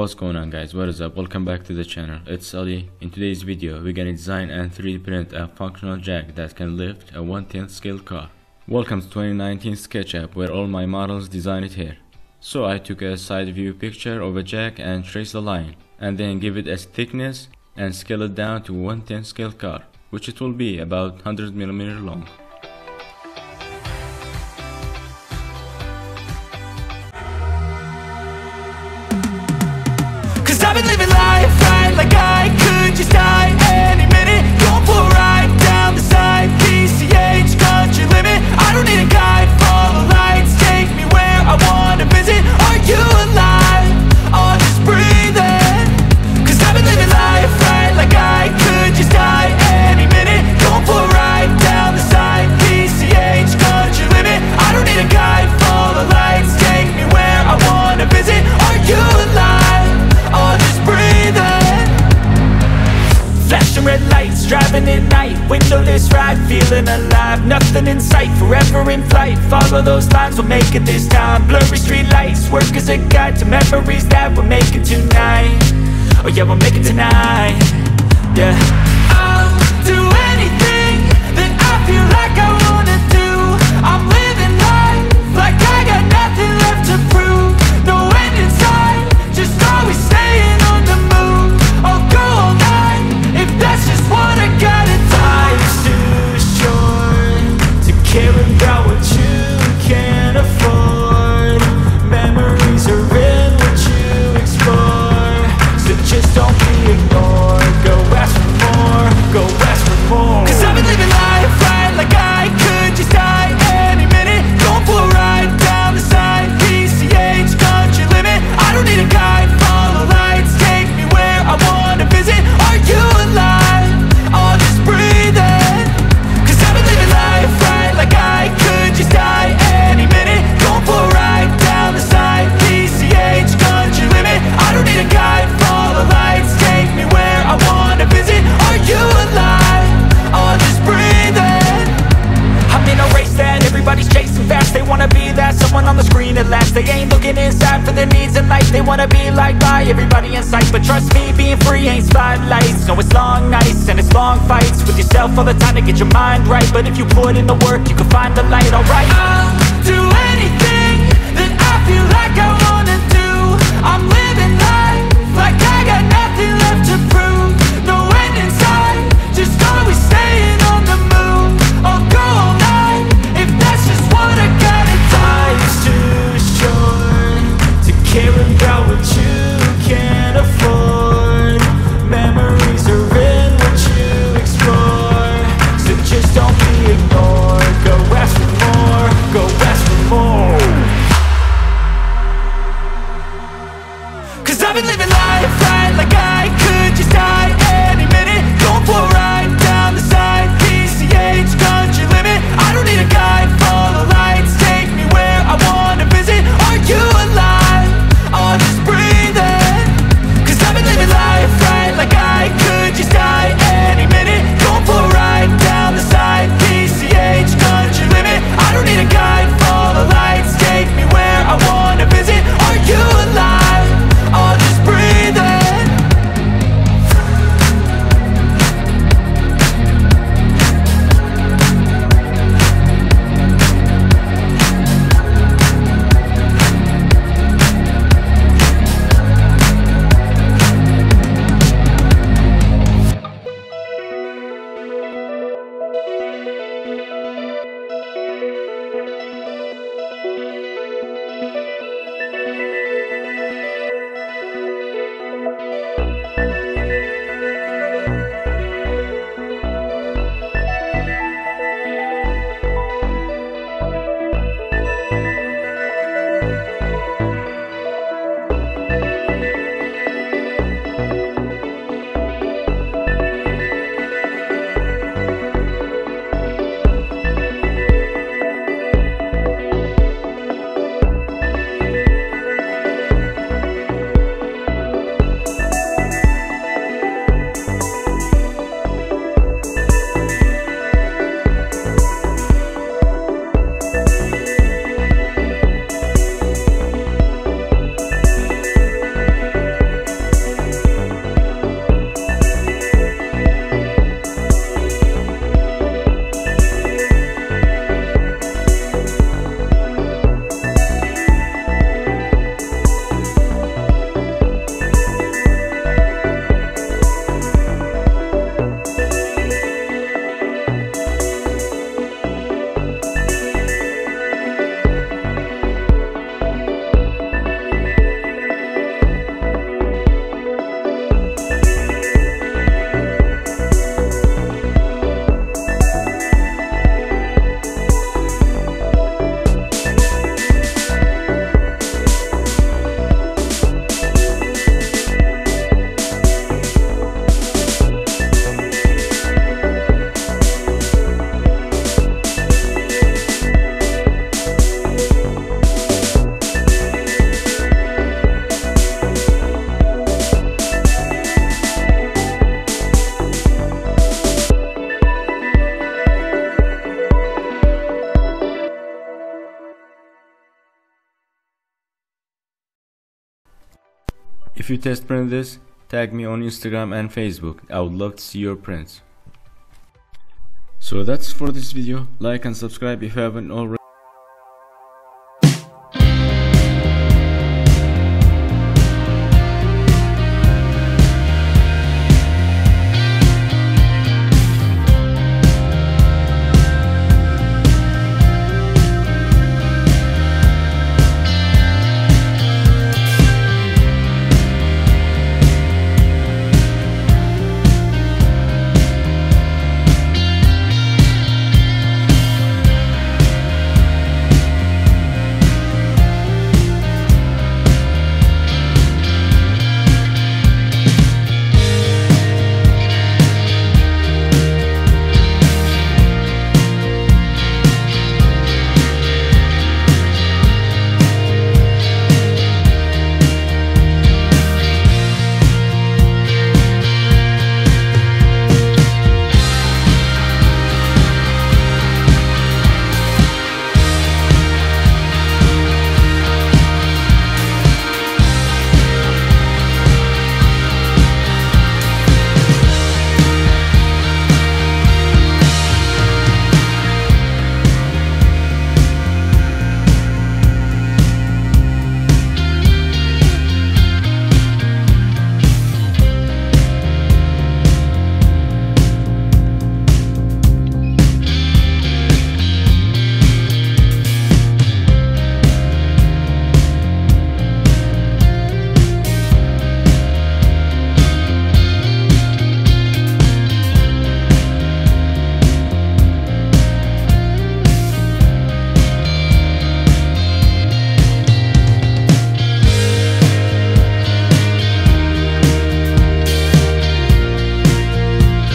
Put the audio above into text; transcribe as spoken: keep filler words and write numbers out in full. What's going on, guys? What is up? Welcome back to the channel. It's Ali. In today's video, we're gonna design and three D print a functional jack that can lift a one tenth scale car. Welcome to twenty nineteen SketchUp, where all my models design it here. So I took a side view picture of a jack and traced the line, and then give it a thickness and scale it down to one tenth scale car, which it will be about one hundred millimeters long. I've been living life right, like I could just die any minute. Going for a ride down the side, P C H country limit. I don't need a guide, follow lights, take me where I wanna visit. Are you alive? Or just breathing? 'Cause I've been living life right, like I could just die any minute. Going for a ride down the side, P C H country limit. I don't need a guide, follow lights, take me where I wanna visit. Are you alive? Flashing red lights, driving at night, windowless ride, feeling alive. Nothing in sight, forever in flight. Follow those lines, we'll make it this time. Blurry street lights, work as a guide to memories that we're making tonight. Oh yeah, we'll make it tonight. Yeah. I'll do anything that I feel like I wanna do. I'm living life like I got nothing left to prove. No end in sight, just always staying on the move. I'll go all night. That's just what I gotta do. Life's too short to care about what you can't afford. Memories are in what you explore, so just don't be ignored. Go ask for more, go ask for more. 'Cause I've been living life right, like I could just die any minute. Going for a ride down the side, P C H country limit. I don't need a guide, follow lights, take me where I wanna visit. Are you alive? Everybody in sight, but trust me, being free ain't spotlights. No, it's long nights and it's long fights with yourself all the time to get your mind right. But if you put in the work, you can find the light, alright? I'll do anything that I feel like I wanna do. I'm living life like I got nothing left to prove. No end in sight, just always staying on the move. I'll go all night if that's just what I gotta do. Life's too short to care about what you can't afford. Memories are in what you explore, so just don't be ignored. Go ask If you test print this, tag me on Instagram and Facebook. I would love to see your prints. So that's for this video. Like and subscribe if you haven't already.